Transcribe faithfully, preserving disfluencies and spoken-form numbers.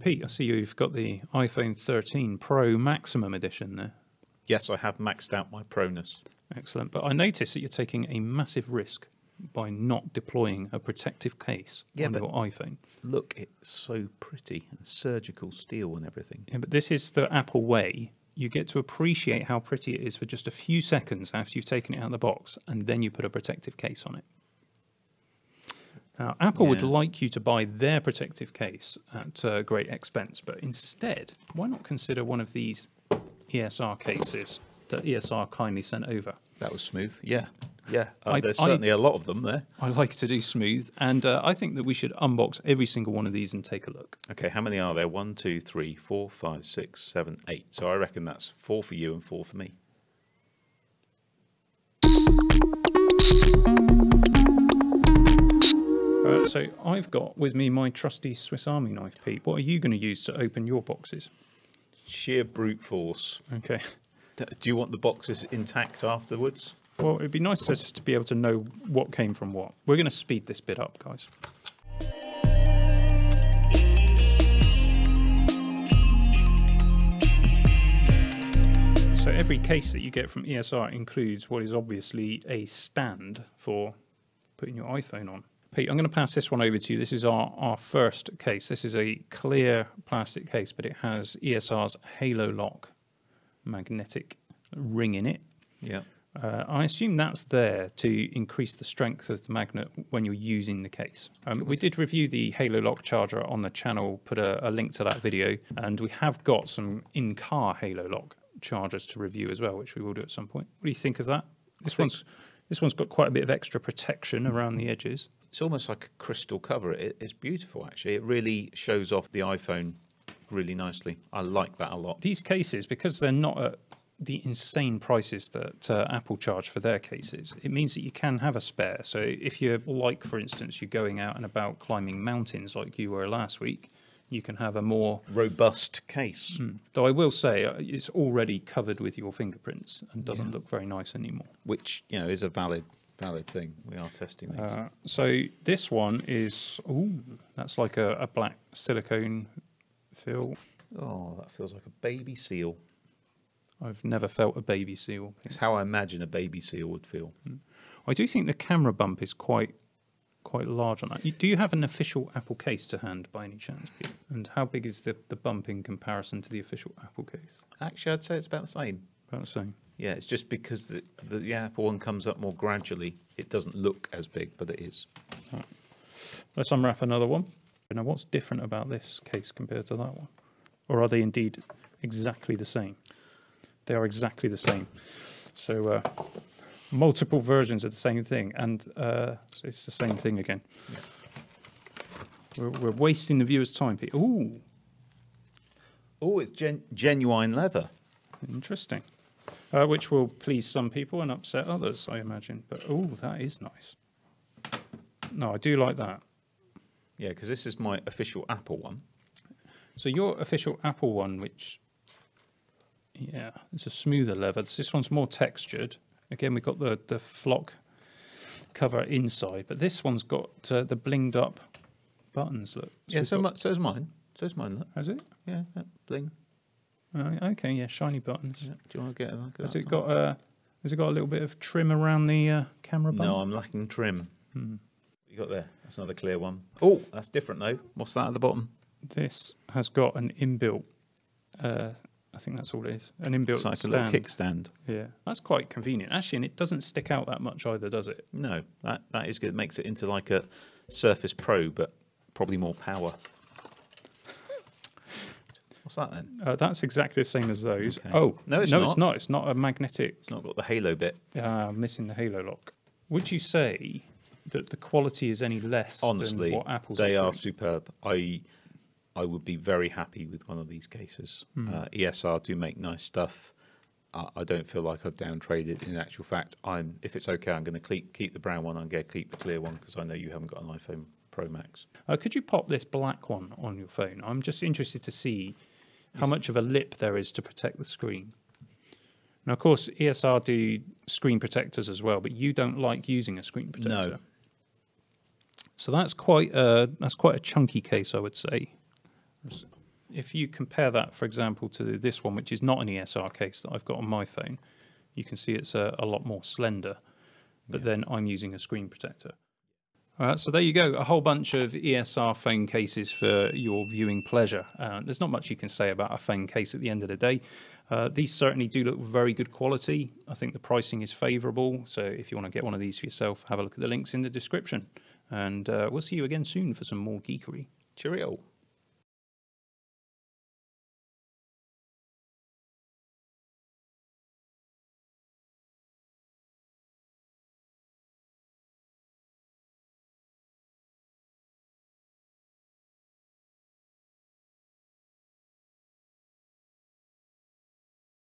Pete, I see you've got the iPhone thirteen Pro Maximum edition there. Yes, I have maxed out my proness. Excellent. But I notice that you're taking a massive risk by not deploying a protective case yeah, on your iPhone. Look, it's so pretty. And surgical steel and everything. Yeah, but this is the Apple way. You get to appreciate how pretty it is for just a few seconds after you've taken it out of the box, and then you put a protective case on it. Now, Apple yeah. would like you to buy their protective case at uh, great expense, but instead, why not consider one of these E S R cases that E S R kindly sent over? That was smooth, yeah. Yeah, uh, I, there's I, certainly a lot of them there. I like to do smooth, and uh, I think that we should unbox every single one of these and take a look. Okay, how many are there? One, two, three, four, five, six, seven, eight. So I reckon that's four for you and four for me. Uh, so I've got with me my trusty Swiss Army knife, Pete. What are you going to use to open your boxes? Sheer brute force. Okay. D do you want the boxes intact afterwards? Well, it'd be nice to just be able to know what came from what. We're going to speed this bit up, guys. So every case that you get from E S R includes what is obviously a stand for putting your iPhone on. Pete, I'm going to pass this one over to you. This is our, our first case. This is a clear plastic case, but it has E S R's HaloLock magnetic ring in it. Yeah. Uh, I assume that's there to increase the strength of the magnet when you're using the case. Um, we did review the HaloLock charger on the channel, put a, a link to that video, and we have got some in-car HaloLock chargers to review as well, which we will do at some point. What do you think of that? This one's... This one's got quite a bit of extra protection around the edges. It's almost like a crystal cover. It, it's beautiful, actually. It really shows off the iPhone really nicely. I like that a lot. These cases, because they're not at the insane prices that uh, Apple charge for their cases, it means that you can have a spare. So if you're like, for instance, you're going out and about climbing mountains like you were last week, you can have a more robust case. Mm. Though I will say it's already covered with your fingerprints and doesn't yeah. look very nice anymore. Which, you know, is a valid, valid thing. We are testing these. Uh, so this one is, oh, that's like a, a black silicone fill. Oh, that feels like a baby seal. I've never felt a baby seal. It's how I imagine a baby seal would feel. Mm. I do think the camera bump is quite... quite large on that. Do you have an official Apple case to hand by any chance, Pete? And how big is the, the bump in comparison to the official Apple case? Actually, I'd say it's about the same. About the same. Yeah, it's just because the, the, the Apple one comes up more gradually. It doesn't look as big, but it is. Right. Let's unwrap another one. Now, what's different about this case compared to that one? Or are they indeed exactly the same? They are exactly the same. So... Uh, multiple versions of the same thing, and uh, it's the same thing again. Yeah. We're, we're wasting the viewer's time, Pete. Ooh. Oh, it's gen genuine leather. Interesting. Uh, which will please some people and upset others, I imagine. But, oh, that is nice. No, I do like that. Yeah, because this is my official Apple one. So your official Apple one, which, yeah, it's a smoother leather. This one's more textured. Again, we've got the, the flock cover inside, but this one's got uh, the blinged up buttons, look. So yeah, so got... so's mine. So's mine, look. Has it? Yeah, that bling. Right, okay, yeah, shiny buttons. Yeah. Do you want to get them? Has it, got, uh, has it got a little bit of trim around the uh, camera button? No, I'm lacking trim. Hmm. What you got there? That's another clear one. Oh, that's different, though. What's that at the bottom? This has got an inbuilt... Uh, I think that's all it is. An inbuilt it's like stand. A little kickstand. Yeah, that's quite convenient actually, and it doesn't stick out that much either, does it? No, that that is good. It makes it into like a Surface Pro, but probably more power. What's that then? Uh, that's exactly the same as those. Okay. Oh no, it's no, not. it's not. It's not a magnetic. It's not got the halo bit. Ah, uh, missing the halo lock. Would you say that the quality is any less? Honestly, than what Apple's they offering? Are superb. I. I would be very happy with one of these cases. Mm. Uh, E S R do make nice stuff. Uh, I don't feel like I've downtraded. In actual fact, I'm. If it's okay, I'm going to keep the brown one. I'm going to keep the clear one because I know you haven't got an iPhone Pro Max. Uh, could you pop this black one on your phone? I'm just interested to see how much of a lip there is to protect the screen. Now, of course, E S R do screen protectors as well, but you don't like using a screen protector. No. So that's quite a, that's quite a chunky case, I would say. There's if you compare that, for example, to this one, which is not an E S R case that I've got on my phone, you can see it's a, a lot more slender, but yeah. then I'm using a screen protector. All right, so there you go, a whole bunch of E S R phone cases for your viewing pleasure. Uh, there's not much you can say about a phone case at the end of the day. Uh, these certainly do look very good quality. I think the pricing is favorable. So if you want to get one of these for yourself, have a look at the links in the description. And uh, we'll see you again soon for some more geekery. Cheerio.